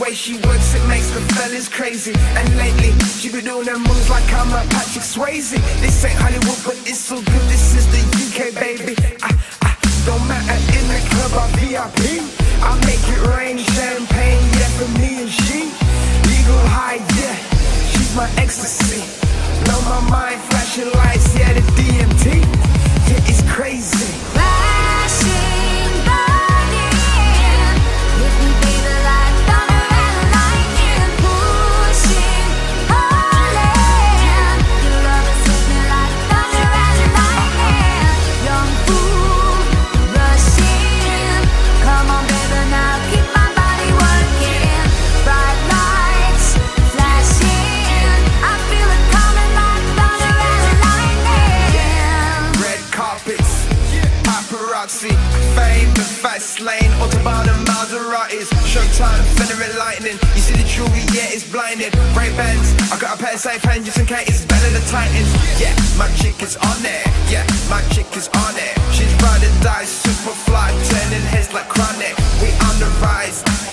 way she works, it makes the fellas crazy. And lately, she been doing them moves like I'm a Patrick Swayze. This ain't Hollywood, but it's so good, this is the UK, baby. I don't matter, in the club I'm VIP. I make it rain, champagne, yeah, for me and she. Legal high, yeah, she's my ecstasy. Blow my mind, flashing lights, yeah, the DMT. Yeah, it's crazy. Fame, the fastest lane, Autobahn and Maseratis. Showtime, Federer lightning. You see the jewelry, yeah, it's blinded. Ray Bans, I got a pair of safe hands just in case. It's better than Titans. Yeah, my chick is on there. Yeah, my chick is on there. She's ride or die, super fly, turning heads like chronic. We on the rise.